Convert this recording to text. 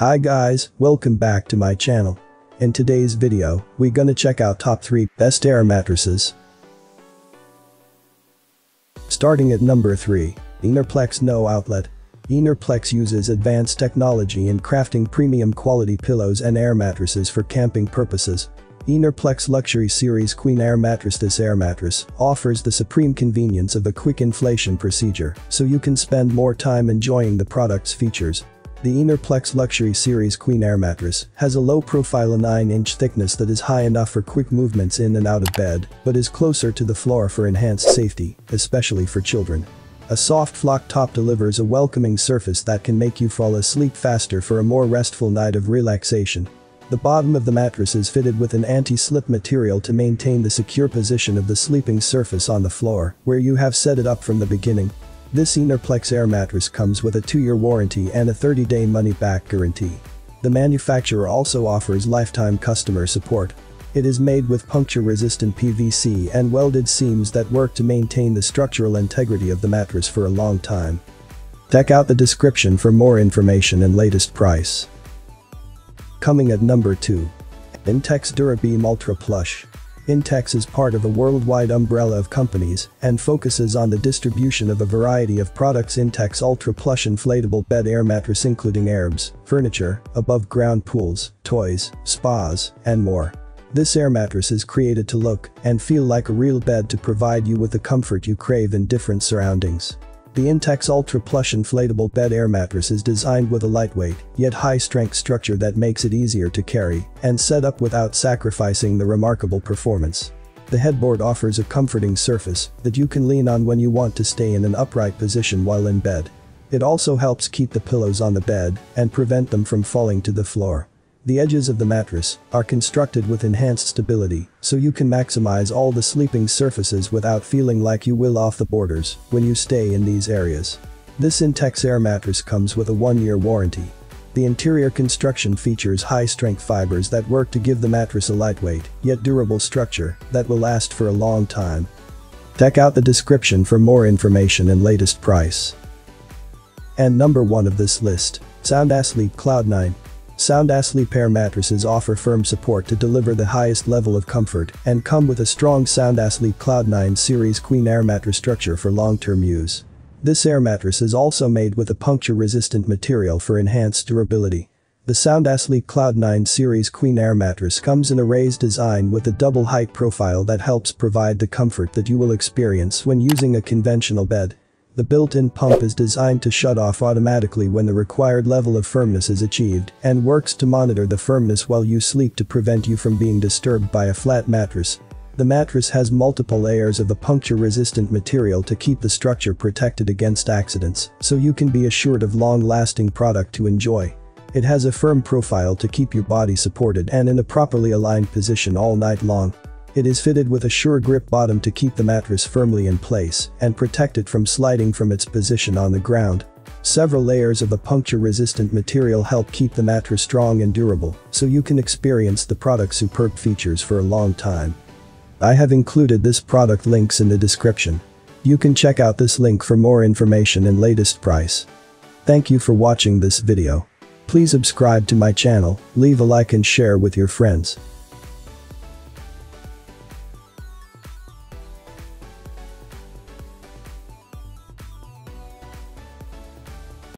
Hi guys, welcome back to my channel. In today's video, we gonna check out top 3 best air mattresses. Starting at number 3, EnerPlex No Outlet. EnerPlex uses advanced technology in crafting premium quality pillows and air mattresses for camping purposes. EnerPlex Luxury Series Queen Air Mattress. This air mattress offers the supreme convenience of a quick inflation procedure, so you can spend more time enjoying the product's features. The EnerPlex Luxury Series Queen Air Mattress has a low profile 9-inch thickness that is high enough for quick movements in and out of bed, but is closer to the floor for enhanced safety, especially for children. A soft flock top delivers a welcoming surface that can make you fall asleep faster for a more restful night of relaxation. The bottom of the mattress is fitted with an anti-slip material to maintain the secure position of the sleeping surface on the floor, where you have set it up from the beginning. This EnerPlex air mattress comes with a 2-year warranty and a 30-day money-back guarantee. The manufacturer also offers lifetime customer support. It is made with puncture-resistant PVC and welded seams that work to maintain the structural integrity of the mattress for a long time. Check out the description for more information and latest price. Coming at number 2. Intex Dura-Beam Ultra Plush. Intex is part of a worldwide umbrella of companies and focuses on the distribution of a variety of products. Intex Ultra Plush inflatable bed air mattress including herbs, furniture, above-ground pools, toys, spas, and more. This air mattress is created to look and feel like a real bed to provide you with the comfort you crave in different surroundings. The Intex Ultra Plush inflatable bed air mattress is designed with a lightweight, yet high-strength structure that makes it easier to carry and set up without sacrificing the remarkable performance. The headboard offers a comforting surface that you can lean on when you want to stay in an upright position while in bed. It also helps keep the pillows on the bed and prevent them from falling to the floor. The edges of the mattress are constructed with enhanced stability, so you can maximize all the sleeping surfaces without feeling like you will off the borders when you stay in these areas. This Intex air mattress comes with a 1-year warranty. The interior construction features high-strength fibers that work to give the mattress a lightweight, yet durable structure that will last for a long time. Check out the description for more information and latest price. And number 1 of this list, SoundAsleep CloudNine. SoundAsleep air mattresses offer firm support to deliver the highest level of comfort and come with a strong SoundAsleep CloudNine Series Queen air mattress structure for long-term use. This air mattress is also made with a puncture-resistant material for enhanced durability. The SoundAsleep CloudNine Series Queen air mattress comes in a raised design with a double height profile that helps provide the comfort that you will experience when using a conventional bed. The built-in pump is designed to shut off automatically when the required level of firmness is achieved and works to monitor the firmness while you sleep to prevent you from being disturbed by a flat mattress. The mattress has multiple layers of a puncture-resistant material to keep the structure protected against accidents, so you can be assured of long-lasting product to enjoy. It has a firm profile to keep your body supported and in a properly aligned position all night long. It is fitted with a sure grip bottom to keep the mattress firmly in place and protect it from sliding from its position on the ground. Several layers of a puncture-resistant material help keep the mattress strong and durable, so you can experience the product's superb features for a long time. I have included this product links in the description. You can check out this link for more information and latest price. Thank you for watching this video. Please subscribe to my channel, leave a like and share with your friends.